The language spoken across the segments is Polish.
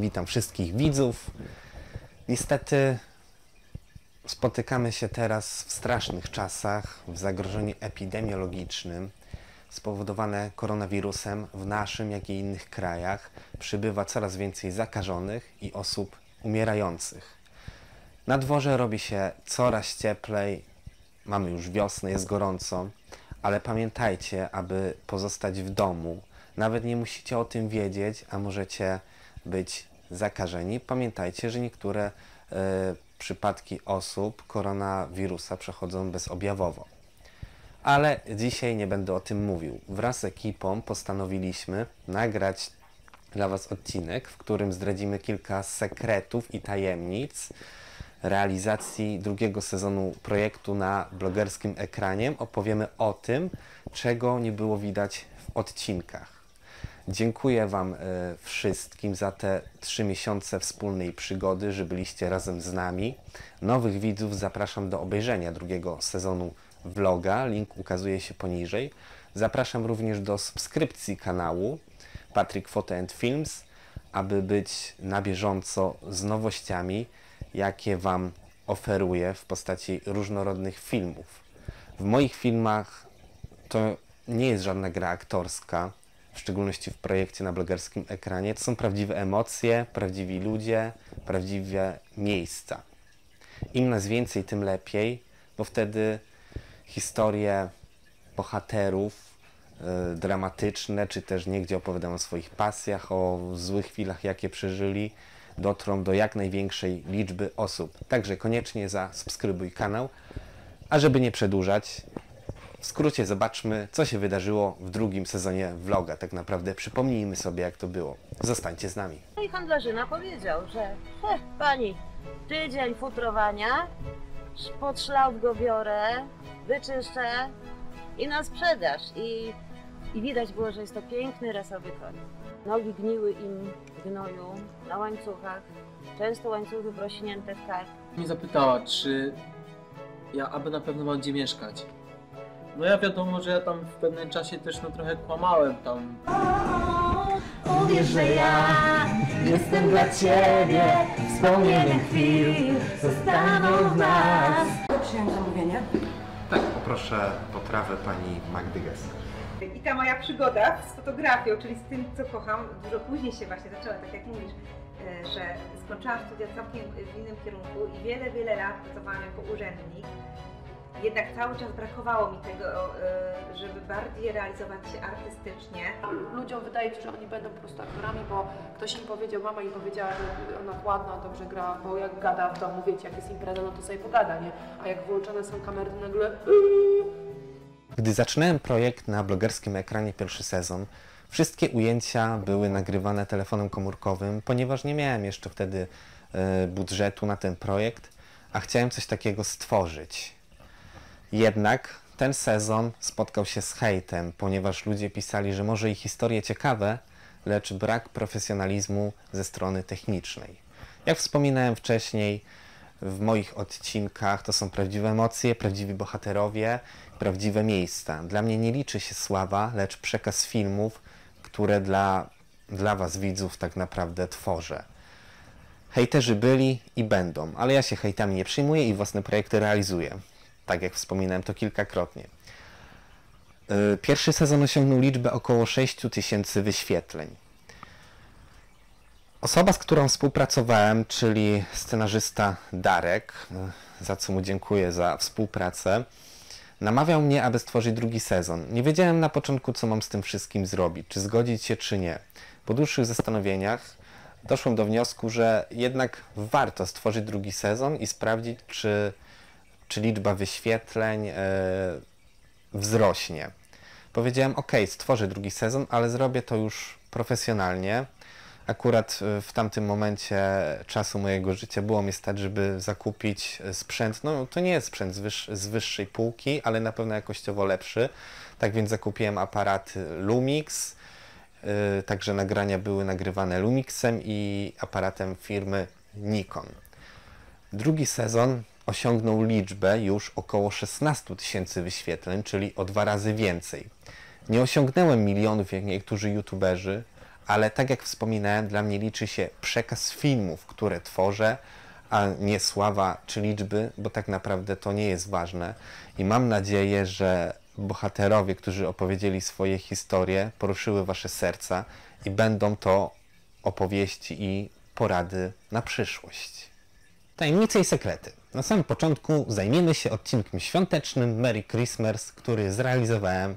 Witam wszystkich widzów. Niestety spotykamy się teraz w strasznych czasach, w zagrożeniu epidemiologicznym spowodowane koronawirusem. W naszym, jak i innych krajach przybywa coraz więcej zakażonych i osób umierających. Na dworze robi się coraz cieplej, mamy już wiosnę, jest gorąco, ale pamiętajcie, aby pozostać w domu. Nawet nie musicie o tym wiedzieć, a możecie być zakażeni. Pamiętajcie, że niektóre przypadki osób koronawirusa przechodzą bezobjawowo. Ale dzisiaj nie będę o tym mówił. Wraz z ekipą postanowiliśmy nagrać dla Was odcinek, w którym zdradzimy kilka sekretów i tajemnic realizacji drugiego sezonu projektu Na Blogerskim Ekranie. Opowiemy o tym, czego nie było widać w odcinkach. Dziękuję Wam wszystkim za te 3 miesiące wspólnej przygody, że byliście razem z nami. Nowych widzów zapraszam do obejrzenia drugiego sezonu vloga. Link ukazuje się poniżej. Zapraszam również do subskrypcji kanału Patrick Foto and Films, aby być na bieżąco z nowościami, jakie Wam oferuję w postaci różnorodnych filmów. W moich filmach to nie jest żadna gra aktorska, w szczególności w projekcie Na Blogerskim Ekranie. To są prawdziwe emocje, prawdziwi ludzie, prawdziwe miejsca. Im nas więcej, tym lepiej, bo wtedy historie bohaterów dramatyczne, czy też niegdzie opowiadają o swoich pasjach, o złych chwilach, jakie przeżyli, dotrą do jak największej liczby osób. Także koniecznie zasubskrybuj kanał. A żeby nie przedłużać, w skrócie zobaczmy, co się wydarzyło w drugim sezonie vloga. Tak naprawdę przypomnijmy sobie, jak to było. Zostańcie z nami. No i handlarzyna powiedział, że pani, tydzień futrowania, pod szlaub go biorę, wyczyszczę i na sprzedaż. I widać było, że jest to piękny rasowy koń. Nogi gniły im w gnoju, na łańcuchach, często łańcuchy wrośnięte w kark. Mi zapytała, czy ja aby na pewno mam gdzie mieszkać. No ja wiadomo, że ja tam w pewnym czasie też trochę kłamałem tam. Uwierz, że ja jestem dla Ciebie, wspomnienie chwil zostaną w nas. Przyjąłem zamówienie? Tak, poproszę potrawę pani Magdy Gessler. I ta moja przygoda z fotografią, czyli z tym, co kocham, dużo później się właśnie zaczęła, tak jak mówisz, że skończyłam studia całkiem w innym kierunku i wiele, wiele lat pracowałam jako urzędnik. Jednak cały czas brakowało mi tego, żeby bardziej realizować się artystycznie. Ludziom wydaje się, że oni będą po prostu aktorami, bo ktoś im powiedział, mama im powiedziała, że ona ładna, dobrze gra, bo jak gada w domu, wiecie, jak jest impreza, no to sobie pogada, nie? A jak włączone są kamery, to nagle... Gdy zaczynałem projekt Na Blogerskim Ekranie pierwszy sezon, wszystkie ujęcia były nagrywane telefonem komórkowym, ponieważ nie miałem jeszcze wtedy budżetu na ten projekt, a chciałem coś takiego stworzyć. Jednak ten sezon spotkał się z hejtem, ponieważ ludzie pisali, że może i historie ciekawe, lecz brak profesjonalizmu ze strony technicznej. Jak wspominałem wcześniej w moich odcinkach, to są prawdziwe emocje, prawdziwi bohaterowie, prawdziwe miejsca. Dla mnie nie liczy się sława, lecz przekaz filmów, które dla Was widzów tak naprawdę tworzę. Hejterzy byli i będą, ale ja się hejtami nie przyjmuję i własne projekty realizuję. Tak jak wspominałem to kilkakrotnie. Pierwszy sezon osiągnął liczbę około 6000 wyświetleń. Osoba, z którą współpracowałem, czyli scenarzysta Darek, za co mu dziękuję za współpracę, namawiał mnie, aby stworzyć drugi sezon. Nie wiedziałem na początku, co mam z tym wszystkim zrobić, czy zgodzić się, czy nie. Po dłuższych zastanowieniach doszłem do wniosku, że jednak warto stworzyć drugi sezon i sprawdzić, czy liczba wyświetleń wzrośnie. Powiedziałem, ok, stworzę drugi sezon, ale zrobię to już profesjonalnie. Akurat w tamtym momencie czasu mojego życia było mi stać, żeby zakupić sprzęt. No to nie jest sprzęt z wyższej półki, ale na pewno jakościowo lepszy. Tak więc zakupiłem aparat Lumix. Także nagrania były nagrywane Lumixem i aparatem firmy Nikon. Drugi sezon osiągnął liczbę już około 16000 wyświetleń, czyli o 2 razy więcej. Nie osiągnąłem milionów jak niektórzy youtuberzy, ale tak jak wspominałem, dla mnie liczy się przekaz filmów, które tworzę, a nie sława czy liczby, bo tak naprawdę to nie jest ważne. I mam nadzieję, że bohaterowie, którzy opowiedzieli swoje historie, poruszyły wasze serca i będą to opowieści i porady na przyszłość. Tajemnice i sekrety. Na samym początku zajmiemy się odcinkiem świątecznym Merry Christmas, który zrealizowałem.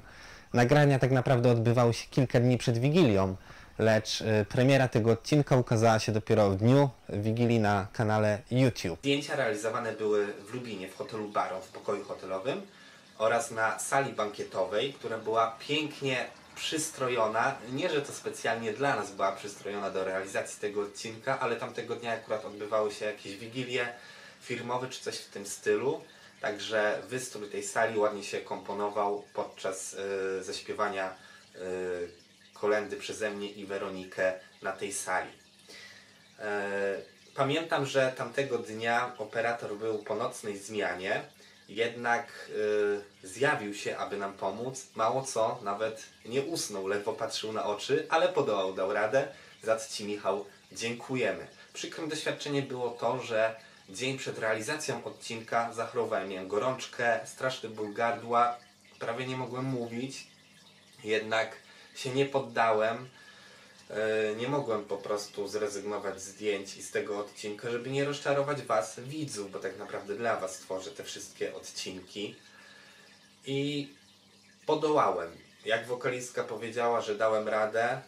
Nagrania tak naprawdę odbywały się kilka dni przed Wigilią, lecz premiera tego odcinka ukazała się dopiero w dniu Wigilii na kanale YouTube. Zdjęcia realizowane były w Lublinie, w hotelu Baron, w pokoju hotelowym oraz na sali bankietowej, która była pięknie przystrojona. Nie, że to specjalnie dla nas była przystrojona do realizacji tego odcinka, ale tamtego dnia akurat odbywały się jakieś wigilie firmowe czy coś w tym stylu. Także wystrój tej sali ładnie się komponował podczas zaśpiewania kolendy przeze mnie i Weronikę na tej sali. Pamiętam, że tamtego dnia operator był po nocnej zmianie, jednak zjawił się, aby nam pomóc. Mało co, nawet nie usnął, ledwo patrzył na oczy, ale podołał, dał radę. Za co ci, Michał, dziękujemy. Przykrym doświadczeniem było to, że dzień przed realizacją odcinka zachorowałem. Miałem gorączkę, straszny ból gardła, prawie nie mogłem mówić, jednak się nie poddałem. Nie mogłem po prostu zrezygnować z zdjęć i z tego odcinka, żeby nie rozczarować was, widzów, bo tak naprawdę dla was tworzę te wszystkie odcinki. I podołałem. Jak wokalistka powiedziała, że dałem radę,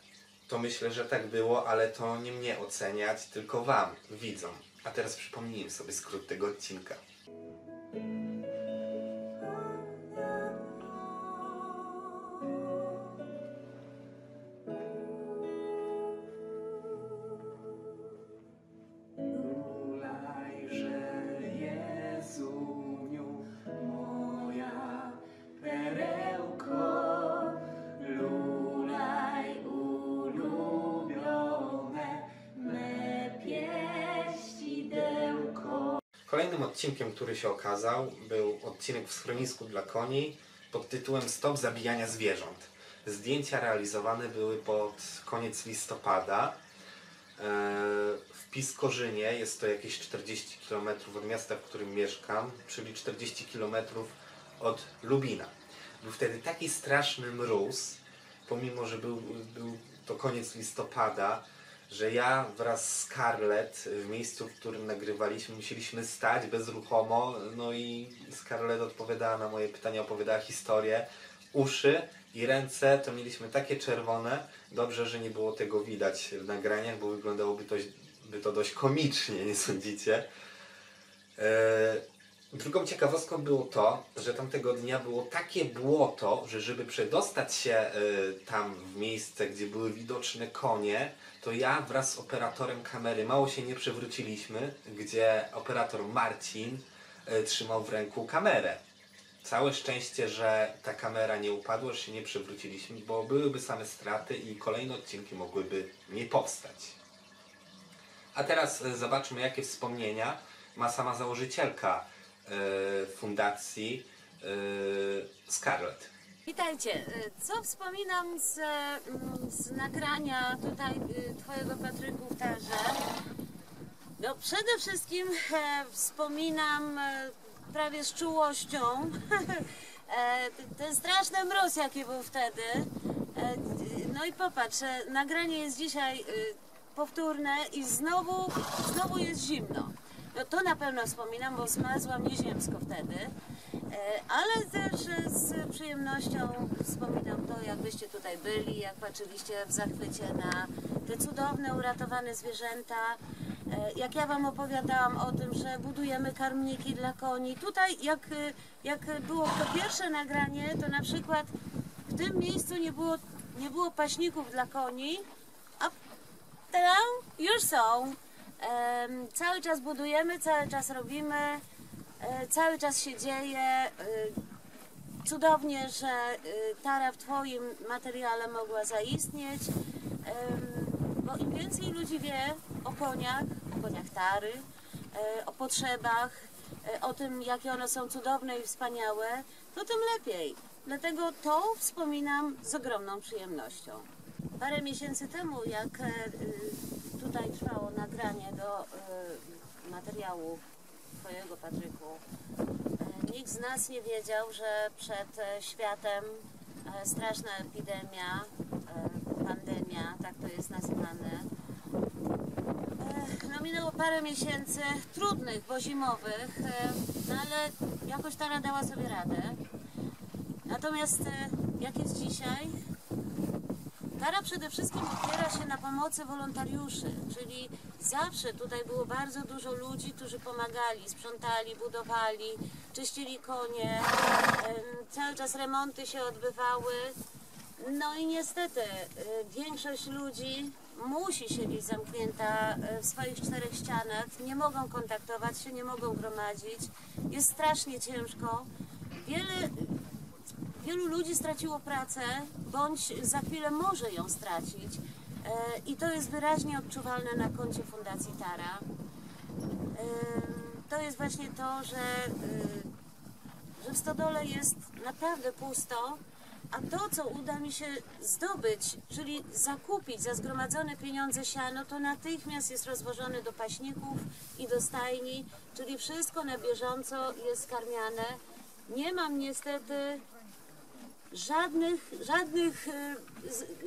to myślę, że tak było, ale to nie mnie oceniać, tylko wam, widzom. A teraz przypomnijmy sobie skrót tego odcinka. Kolejnym odcinkiem, który się okazał, był odcinek w schronisku dla koni pod tytułem Stop zabijania zwierząt. Zdjęcia realizowane były pod koniec listopada w Piskorzynie, jest to jakieś 40 km od miasta, w którym mieszkam, czyli 40 km od Lubina. Był wtedy taki straszny mróz, pomimo że był to koniec listopada, że ja wraz z Scarlett w miejscu, w którym nagrywaliśmy, musieliśmy stać bezruchomo, no i Scarlett odpowiadała na moje pytania, opowiadała historię. Uszy i ręce to mieliśmy takie czerwone, dobrze, że nie było tego widać w nagraniach, bo wyglądałoby to dość komicznie, nie sądzicie? Drugą ciekawostką było to, że tamtego dnia było takie błoto, że żeby przedostać się tam w miejsce, gdzie były widoczne konie, to ja wraz z operatorem kamery mało się nie przewróciliśmy, gdzie operator Marcin trzymał w ręku kamerę. Całe szczęście, że ta kamera nie upadła, że się nie przewróciliśmy, bo byłyby same straty i kolejne odcinki mogłyby nie powstać. A teraz zobaczmy, jakie wspomnienia ma sama założycielka fundacji Scarlett. Witajcie, co wspominam z nagrania tutaj twojego Patryku w Tarze? No przede wszystkim wspominam prawie z czułością ten straszny mróz, jaki był wtedy. No i popatrz, nagranie jest dzisiaj powtórne i znowu jest zimno. No to na pewno wspominam, bo zmarzłam nieziemsko wtedy, ale też z przyjemnością wspominam to, jak byście tutaj byli, jak patrzyliście w zachwycie na te cudowne, uratowane zwierzęta, jak ja wam opowiadałam o tym, że budujemy karmniki dla koni. Tutaj jak było to pierwsze nagranie, to na przykład w tym miejscu nie było paśników dla koni, a teraz już są. Cały czas budujemy, cały czas robimy, cały czas się dzieje. Cudownie, że Tara w twoim materiale mogła zaistnieć, bo im więcej ludzi wie o koniach Tary, o potrzebach, o tym, jakie one są cudowne i wspaniałe, to tym lepiej. Dlatego to wspominam z ogromną przyjemnością. Parę miesięcy temu, jak tutaj trwało nagranie do materiału twojego, Patryku, nikt z nas nie wiedział, że przed światem straszna epidemia, pandemia, tak to jest nazywane. No, minęło parę miesięcy trudnych, bo zimowych, no ale jakoś TARA dała sobie radę. Natomiast jak jest dzisiaj? TARA przede wszystkim opiera się na pomocy wolontariuszy, czyli zawsze tutaj było bardzo dużo ludzi, którzy pomagali, sprzątali, budowali, czyścili konie, cały czas remonty się odbywały. No i niestety większość ludzi musi siedzieć zamknięta w swoich czterech ścianach, nie mogą kontaktować się, nie mogą gromadzić, jest strasznie ciężko. Wielu ludzi straciło pracę, bądź za chwilę może ją stracić i to jest wyraźnie odczuwalne na koncie Fundacji TARA. To jest właśnie to, że w stodole jest naprawdę pusto, a to, co uda mi się zdobyć, czyli zakupić za zgromadzone pieniądze siano, to natychmiast jest rozwożone do paśników i do stajni, czyli wszystko na bieżąco jest karmiane. Nie mam niestety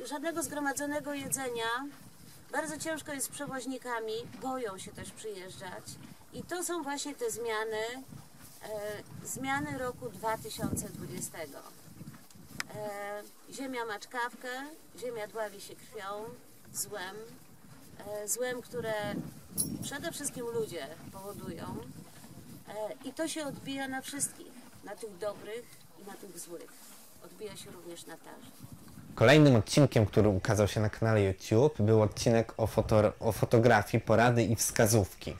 żadnego zgromadzonego jedzenia. Bardzo ciężko jest z przewoźnikami, boją się też przyjeżdżać. I to są właśnie te zmiany, zmiany roku 2020. Ziemia ma czkawkę, ziemia dławi się krwią, złem. Złem, które przede wszystkim ludzie powodują. I to się odbija na wszystkich, na tych dobrych i na tych złych. Odbija się również na TARze. Kolejnym odcinkiem, który ukazał się na kanale YouTube, był odcinek o fotografii, porady i wskazówki.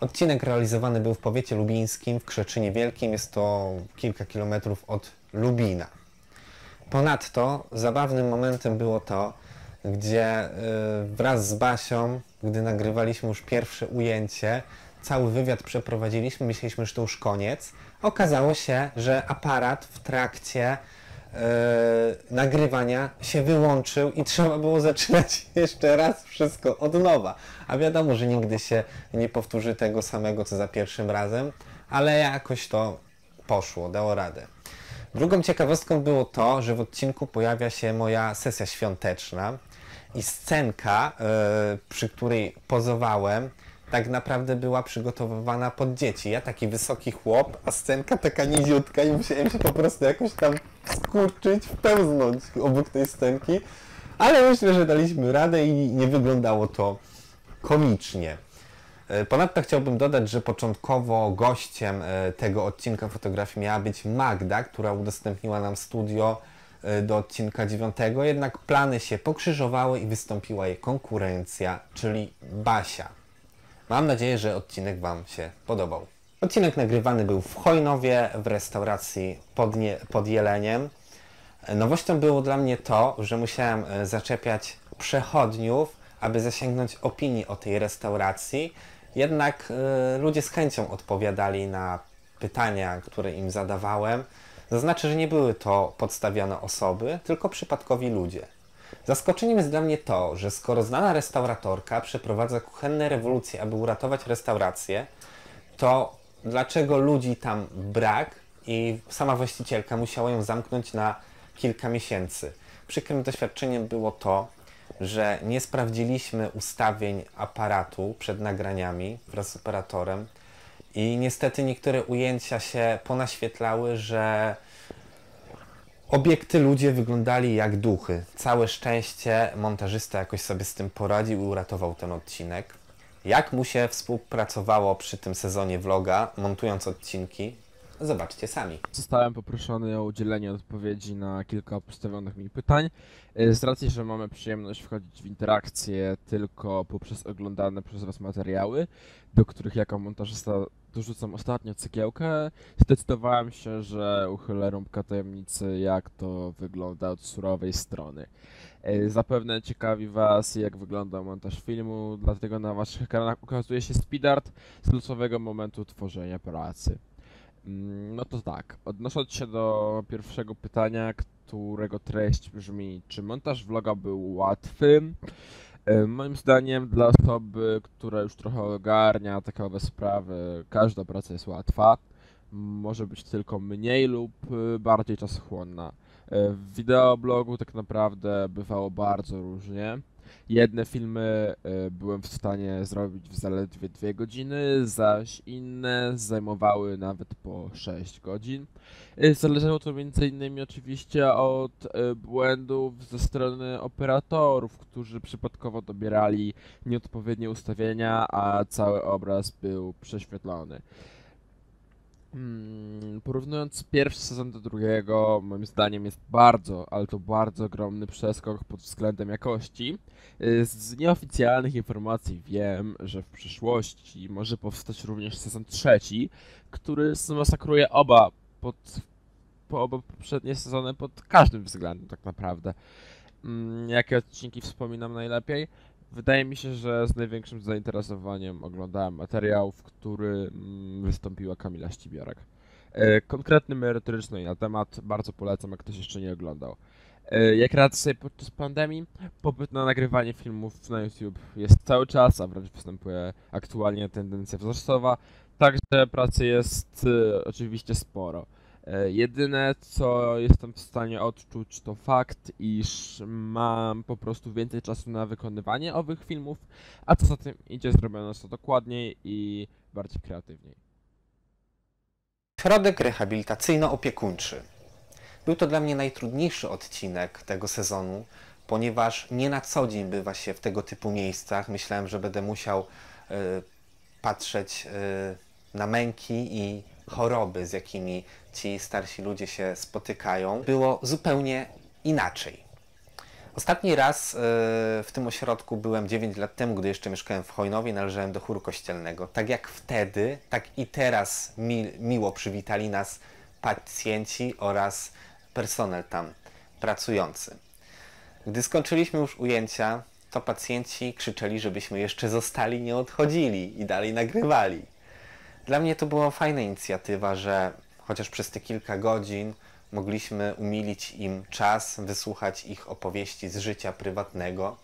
Odcinek realizowany był w powiecie lubińskim, w Krzeczynie Wielkim, jest to kilka kilometrów od Lubina. Ponadto zabawnym momentem było to, gdzie wraz z Basią, gdy nagrywaliśmy już pierwsze ujęcie, cały wywiad przeprowadziliśmy, myśleliśmy, że to już koniec. Okazało się, że aparat w trakcie nagrywania się wyłączył i trzeba było zaczynać jeszcze raz wszystko od nowa. A wiadomo, że nigdy się nie powtórzy tego samego, co za pierwszym razem, ale jakoś to poszło, dało radę. Drugą ciekawostką było to, że w odcinku pojawia się moja sesja świąteczna i scenka, przy której pozowałem, tak naprawdę była przygotowywana pod dzieci. Ja taki wysoki chłop, a scenka taka niziutka i musiałem się po prostu jakoś tam skurczyć, wpełznąć obok tej scenki. Ale myślę, że daliśmy radę i nie wyglądało to komicznie. Ponadto chciałbym dodać, że początkowo gościem tego odcinka fotografii miała być Magda, która udostępniła nam studio do odcinka 9, jednak plany się pokrzyżowały i wystąpiła jej konkurencja, czyli Basia. Mam nadzieję, że odcinek Wam się podobał. Odcinek nagrywany był w Chojnowie, w restauracji pod Jeleniem. Nowością było dla mnie to, że musiałem zaczepiać przechodniów, aby zasięgnąć opinii o tej restauracji. Jednak ludzie z chęcią odpowiadali na pytania, które im zadawałem. Zaznaczę, że nie były to podstawione osoby, tylko przypadkowi ludzie. Zaskoczeniem jest dla mnie to, że skoro znana restauratorka przeprowadza kuchenne rewolucje, aby uratować restaurację, to dlaczego ludzi tam brak i sama właścicielka musiała ją zamknąć na kilka miesięcy? Przykrym doświadczeniem było to, że nie sprawdziliśmy ustawień aparatu przed nagraniami wraz z operatorem i niestety niektóre ujęcia się ponaświetlały, że obiekty ludzie wyglądali jak duchy. Całe szczęście montażysta jakoś sobie z tym poradził i uratował ten odcinek. Jak mu się współpracowało przy tym sezonie vloga, montując odcinki, zobaczcie sami. Zostałem poproszony o udzielenie odpowiedzi na kilka postawionych mi pytań. Z racji, że mamy przyjemność wchodzić w interakcję tylko poprzez oglądane przez Was materiały, do których jako montażysta dorzucam ostatnią cegiełkę, zdecydowałem się, że uchylę rąbka tajemnicy, jak to wygląda od surowej strony. Zapewne ciekawi Was, jak wygląda montaż filmu, dlatego na Waszych ekranach ukazuje się speedart z losowego momentu tworzenia pracy. No to tak, odnosząc się do pierwszego pytania, którego treść brzmi: czy montaż vloga był łatwy? Moim zdaniem dla osoby, która już trochę ogarnia takowe sprawy, każda praca jest łatwa. Może być tylko mniej lub bardziej czasochłonna. W wideoblogu tak naprawdę bywało bardzo różnie. Jedne filmy byłem w stanie zrobić w zaledwie 2 godziny, zaś inne zajmowały nawet po 6 godzin. Zależało to m.in. oczywiście od błędów ze strony operatorów, którzy przypadkowo dobierali nieodpowiednie ustawienia, a cały obraz był prześwietlony. Porównując pierwszy sezon do drugiego, moim zdaniem jest bardzo, ale to bardzo ogromny przeskok pod względem jakości. Z nieoficjalnych informacji wiem, że w przyszłości może powstać również sezon trzeci, który zmasakruje oba poprzednie sezony pod każdym względem tak naprawdę. Jakie odcinki wspominam najlepiej? Wydaje mi się, że z największym zainteresowaniem oglądałem materiał, w którym wystąpiła Kamila Ścibiorek. Konkretny, merytoryczny na temat, bardzo polecam, jak ktoś jeszcze nie oglądał. Jak radzę sobie podczas pandemii? Popyt na nagrywanie filmów na YouTube jest cały czas, a wręcz występuje aktualnie tendencja wzrostowa, także pracy jest oczywiście sporo. Jedyne, co jestem w stanie odczuć, to fakt, iż mam po prostu więcej czasu na wykonywanie owych filmów, a co za tym idzie, zrobiono to dokładniej i bardziej kreatywniej. Środek rehabilitacyjno-opiekuńczy. Był to dla mnie najtrudniejszy odcinek tego sezonu, ponieważ nie na co dzień bywa się w tego typu miejscach. Myślałem, że będę musiał patrzeć na męki i choroby, z jakimi ci starsi ludzie się spotykają. Było zupełnie inaczej. Ostatni raz w tym ośrodku byłem 9 lat temu, gdy jeszcze mieszkałem w Hojnowie, należałem do chóru kościelnego. Tak jak wtedy, tak i teraz miło przywitali nas pacjenci oraz personel tam pracujący. Gdy skończyliśmy już ujęcia, to pacjenci krzyczeli, żebyśmy jeszcze zostali, nie odchodzili i dalej nagrywali. Dla mnie to była fajna inicjatywa, że chociaż przez te kilka godzin mogliśmy umilić im czas, wysłuchać ich opowieści z życia prywatnego.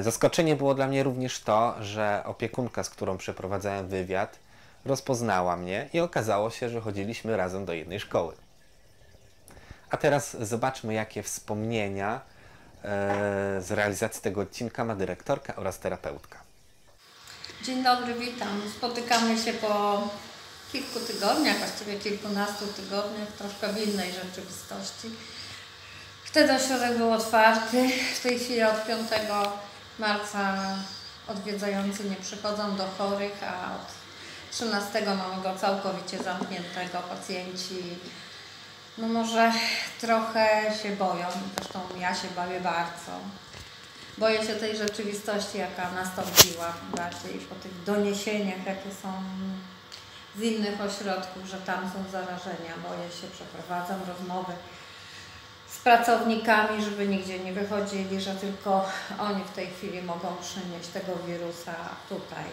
Zaskoczenie było dla mnie również to, że opiekunka, z którą przeprowadzałem wywiad, rozpoznała mnie i okazało się, że chodziliśmy razem do jednej szkoły. A teraz zobaczmy, jakie wspomnienia z realizacji tego odcinka ma dyrektorka oraz terapeutka. Dzień dobry, witam. Spotykamy się po kilku tygodniach, właściwie kilkunastu tygodniach, troszkę w innej rzeczywistości. Wtedy ośrodek był otwarty. W tej chwili od 5 marca odwiedzający nie przychodzą do chorych, a od 13 mamy go całkowicie zamkniętego. Pacjenci no może trochę się boją, zresztą ja się bawię bardzo. Boję się tej rzeczywistości, jaka nastąpiła bardziej po tych doniesieniach, jakie są z innych ośrodków, że tam są zarażenia. Boję się, przeprowadzam rozmowy z pracownikami, żeby nigdzie nie wychodzili, że tylko oni w tej chwili mogą przynieść tego wirusa tutaj.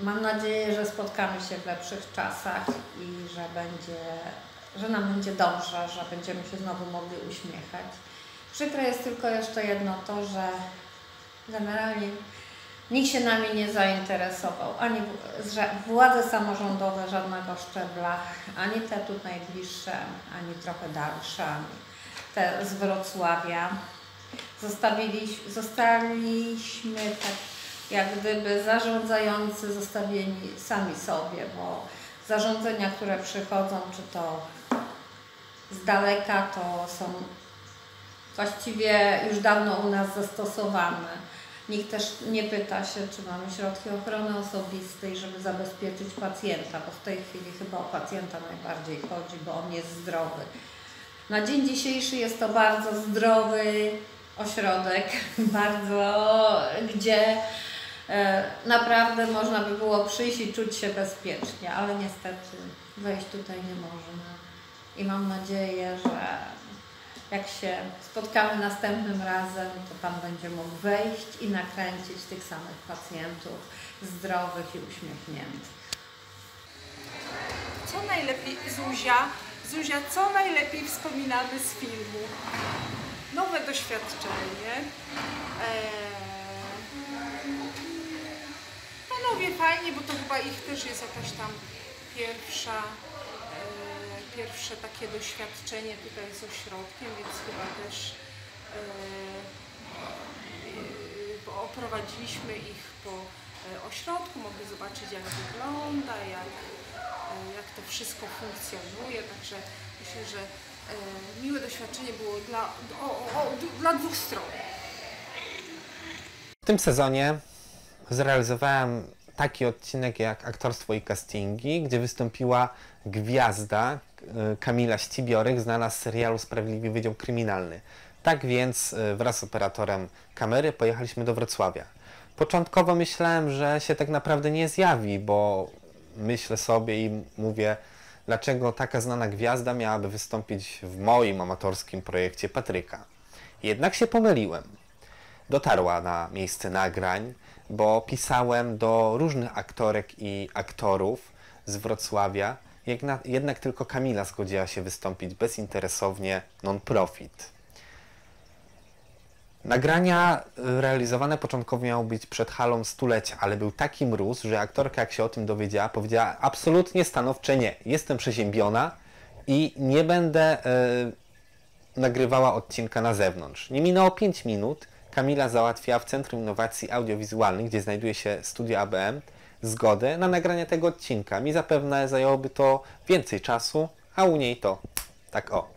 Mam nadzieję, że spotkamy się w lepszych czasach i że nam będzie dobrze, że będziemy się znowu mogli uśmiechać. Przykre jest tylko jeszcze jedno to, że generalnie nikt się nami nie zainteresował, ani władze samorządowe żadnego szczebla, ani te tu najbliższe, ani trochę dalsze, ani te z Wrocławia. Zostaliśmy tak jak gdyby zarządzający zostawieni sami sobie, bo zarządzenia, które przychodzą, czy to z daleka, to są właściwie już dawno u nas zastosowane. Nikt też nie pyta się, czy mamy środki ochrony osobistej, żeby zabezpieczyć pacjenta, bo w tej chwili chyba o pacjenta najbardziej chodzi, bo on jest zdrowy. Na dzień dzisiejszy jest to bardzo zdrowy ośrodek, gdzie naprawdę można by było przyjść i czuć się bezpiecznie, ale niestety wejść tutaj nie można. I mam nadzieję, że jak się spotkamy następnym razem, to Pan będzie mógł wejść i nakręcić tych samych pacjentów zdrowych i uśmiechniętych. Co najlepiej Zuzia z Zuzia, co najlepiej wspominamy z filmu? Nowe doświadczenie. Panowie fajnie, bo to chyba ich też jest jakaś tam pierwsze takie doświadczenie tutaj z ośrodkiem, więc chyba też oprowadziliśmy ich po ośrodku, mogli zobaczyć, jak wygląda, jak to wszystko funkcjonuje, także myślę, że miłe doświadczenie było dla dwóch stron. W tym sezonie zrealizowałem taki odcinek jak aktorstwo i castingi, gdzie wystąpiła gwiazda Kamila Ścibiorek, znana z serialu Sprawiedliwy Wydział Kryminalny. Tak więc wraz z operatorem kamery pojechaliśmy do Wrocławia. Początkowo myślałem, że się tak naprawdę nie zjawi, bo myślę sobie i mówię, dlaczego taka znana gwiazda miałaby wystąpić w moim amatorskim projekcie Patryka. Jednak się pomyliłem. Dotarła na miejsce nagrań, bo pisałem do różnych aktorek i aktorów z Wrocławia, jednak tylko Kamila zgodziła się wystąpić bezinteresownie non-profit. Nagrania realizowane początkowo miały być przed halą stulecia, ale był taki mróz, że aktorka, jak się o tym dowiedziała, powiedziała absolutnie stanowcze nie. Jestem przeziębiona i nie będę nagrywała odcinka na zewnątrz. Nie minęło 5 minut. Kamila załatwiała w Centrum Innowacji Audiowizualnych, gdzie znajduje się studio ABM, zgodę na nagranie tego odcinka. Mi zapewne zajęłoby to więcej czasu, a u niej to tak o.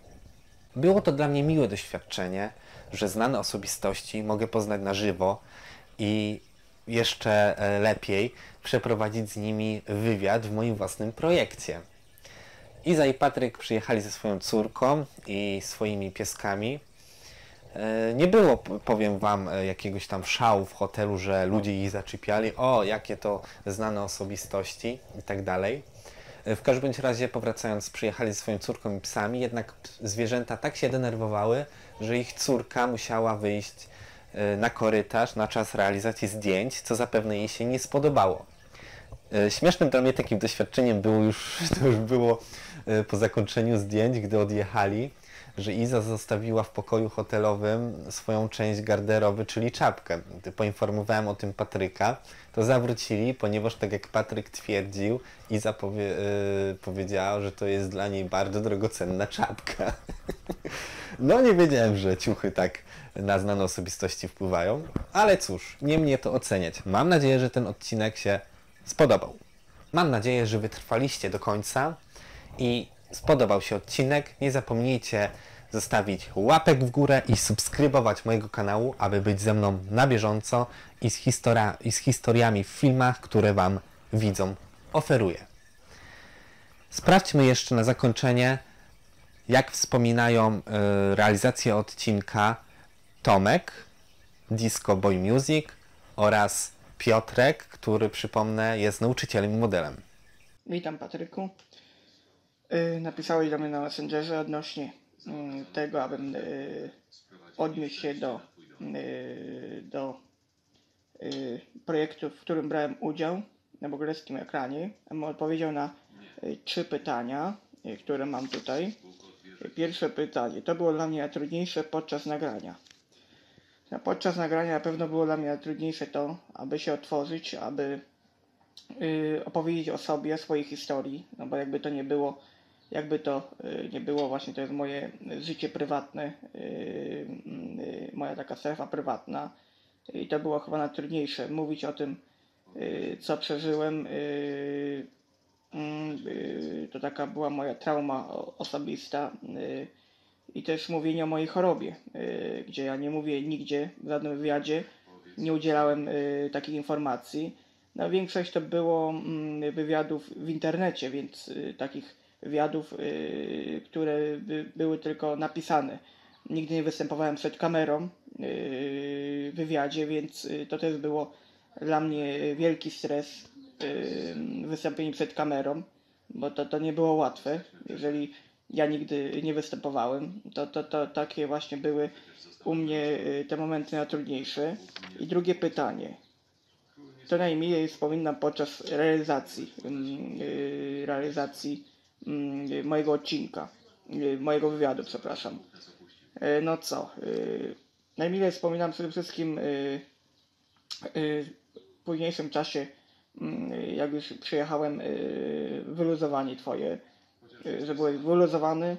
Było to dla mnie miłe doświadczenie, że znane osobistości mogę poznać na żywo i jeszcze lepiej przeprowadzić z nimi wywiad w moim własnym projekcie. Iza i Patryk przyjechali ze swoją córką i swoimi pieskami. Nie było, powiem wam, jakiegoś tam szału w hotelu, że ludzie ich zaczepiali, o, jakie to znane osobistości i tak dalej. W każdym razie, powracając, przyjechali ze swoją córką i psami, jednak zwierzęta tak się denerwowały, że ich córka musiała wyjść na korytarz na czas realizacji zdjęć, co zapewne jej się nie spodobało. Śmiesznym dla mnie takim doświadczeniem było już było po zakończeniu zdjęć, gdy odjechali, że Iza zostawiła w pokoju hotelowym swoją część garderoby, czyli czapkę. Gdy poinformowałem o tym Patryka, to zawrócili, ponieważ tak jak Patryk twierdził, Iza powiedziała, że to jest dla niej bardzo drogocenna czapka. No nie wiedziałem, że ciuchy tak na znane osobistości wpływają, ale cóż, nie mnie to oceniać. Mam nadzieję, że ten odcinek się spodobał. Mam nadzieję, że wytrwaliście do końca i spodobał się odcinek. Nie zapomnijcie zostawić łapek w górę i subskrybować mojego kanału, aby być ze mną na bieżąco i z historiami w filmach, które wam widzom oferuję. Sprawdźmy jeszcze na zakończenie, jak wspominają realizację odcinka Tomek, Disco Boy Music oraz Piotrek, który, przypomnę, jest nauczycielem i modelem. Witam, Patryku. Napisałeś do mnie na Messengerze odnośnie tego, abym odniósł się do projektu, w którym brałem udział, Na Blogerskim Ekranie. Odpowiedział na 3 pytania, które mam tutaj. Pierwsze pytanie. To było dla mnie najtrudniejsze podczas nagrania. Podczas nagrania na pewno było dla mnie najtrudniejsze to, aby się otworzyć, aby opowiedzieć o sobie, o swojej historii, no bo jakby to nie było, właśnie to jest moje życie prywatne, moja taka strefa prywatna i to było chyba najtrudniejsze, mówić o tym, co przeżyłem, to taka była moja trauma osobista i też mówienie o mojej chorobie, gdzie ja nie mówię nigdzie, w żadnym wywiadzie, nie udzielałem takich informacji. No, większość to było wywiadów w internecie, więc takich wywiadów, które były tylko napisane. Nigdy nie występowałem przed kamerą w wywiadzie, więc to też było dla mnie wielki stres wystąpienie przed kamerą, bo to nie było łatwe. Jeżeli ja nigdy nie występowałem, to takie właśnie były u mnie te momenty najtrudniejsze. I drugie pytanie. To najmniej wspominam podczas realizacji mojego odcinka. mojego wywiadu, przepraszam. No co, najmilej wspominam przede wszystkim w późniejszym czasie, jak już przyjechałem, wyluzowanie twoje, że byłeś wyluzowany,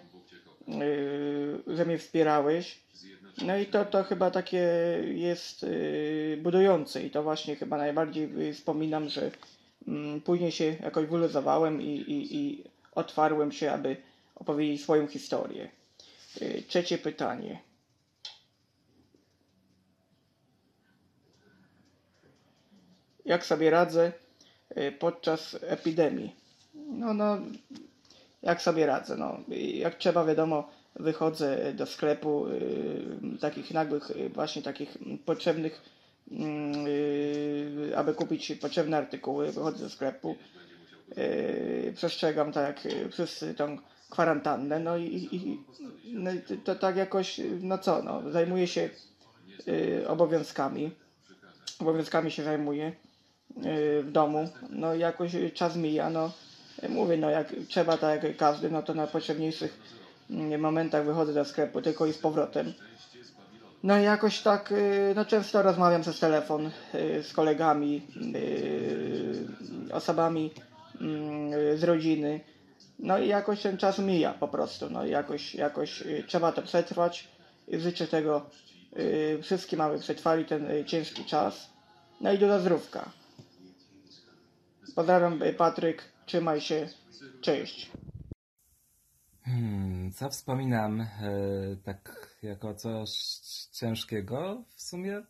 że mnie wspierałeś. No i to chyba takie jest budujące i to właśnie chyba najbardziej wspominam, że później się jakoś wyluzowałem i otwarłem się, aby opowiedzieć swoją historię. Trzecie pytanie. Jak sobie radzę podczas epidemii? No, jak sobie radzę? No, jak trzeba, wiadomo, wychodzę do sklepu, takich nagłych, właśnie takich potrzebnych, aby kupić potrzebne artykuły, wychodzę do sklepu, przestrzegam tak jak wszyscy tą kwarantannę, no i to tak jakoś, no co, no, zajmuję się obowiązkami się zajmuję w domu, no jakoś czas mija, no mówię, no jak trzeba, tak jak każdy, no to na potrzebniejszych momentach wychodzę do sklepu tylko i z powrotem. No i jakoś tak, no często rozmawiam przez telefon z kolegami, osobami z rodziny, no i jakoś ten czas mija po prostu, no i jakoś trzeba to przetrwać. Życzę tego wszystkim, aby przetrwali ten ciężki czas. No i do zdrówka. Pozdrawiam, Patryk, trzymaj się, cześć. Co wspominam tak jako coś ciężkiego w sumie?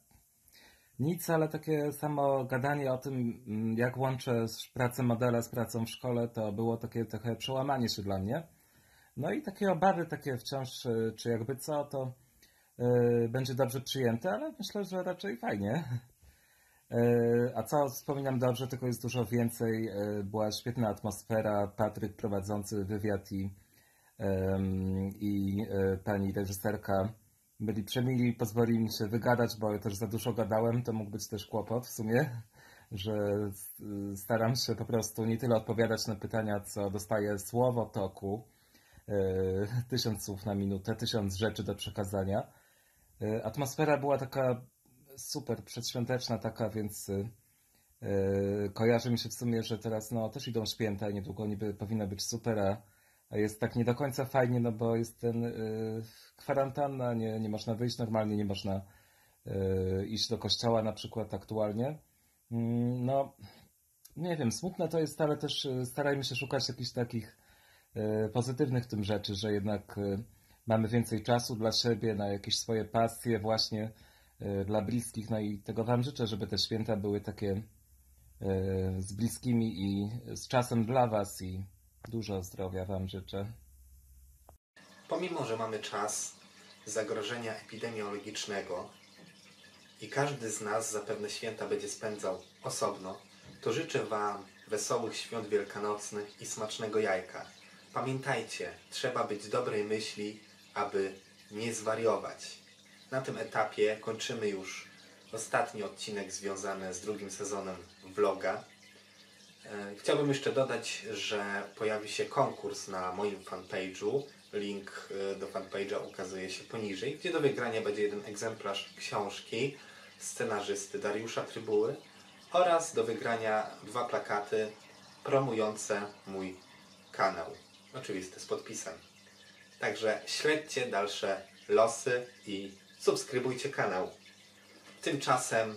Nic, ale takie samo gadanie o tym, jak łączę pracę modela z pracą w szkole, to było takie trochę przełamanie się dla mnie. No i takie obawy takie wciąż, czy jakby co, to będzie dobrze przyjęte, ale myślę, że raczej fajnie. A co wspominam dobrze, tylko jest dużo więcej. Była świetna atmosfera, Patryk prowadzący wywiad i pani reżyserka byli przemili, pozwolili mi się wygadać, bo ja też za dużo gadałem, to mógł być też kłopot w sumie, że staram się po prostu nie tyle odpowiadać na pytania, co dostaję słowo toku, 1000 słów na minutę, 1000 rzeczy do przekazania. Atmosfera była taka super przedświąteczna taka, więc kojarzy mi się w sumie, że teraz no też idą święta i niedługo niby powinno być super, a jest tak nie do końca fajnie, no bo jest ten kwarantanna, nie można wyjść normalnie, nie można iść do kościoła na przykład aktualnie. No nie wiem, smutne to jest, ale też starajmy się szukać jakichś takich pozytywnych w tym rzeczy, że jednak mamy więcej czasu dla siebie, na jakieś swoje pasje właśnie dla bliskich, no i tego wam życzę, żeby te święta były takie z bliskimi i z czasem dla was i dużo zdrowia wam życzę. Pomimo, że mamy czas zagrożenia epidemiologicznego i każdy z nas zapewne święta będzie spędzał osobno, to życzę wam wesołych świąt wielkanocnych i smacznego jajka. Pamiętajcie, trzeba być dobrej myśli, aby nie zwariować. Na tym etapie kończymy już ostatni odcinek związany z drugim sezonem vloga. Chciałbym jeszcze dodać, że pojawi się konkurs na moim fanpage'u. Link do fanpage'a ukazuje się poniżej, gdzie do wygrania będzie jeden egzemplarz książki scenarzysty Dariusza Trybuły oraz do wygrania 2 plakaty promujące mój kanał. Oczywiście z podpisem. Także śledźcie dalsze losy i subskrybujcie kanał. Tymczasem...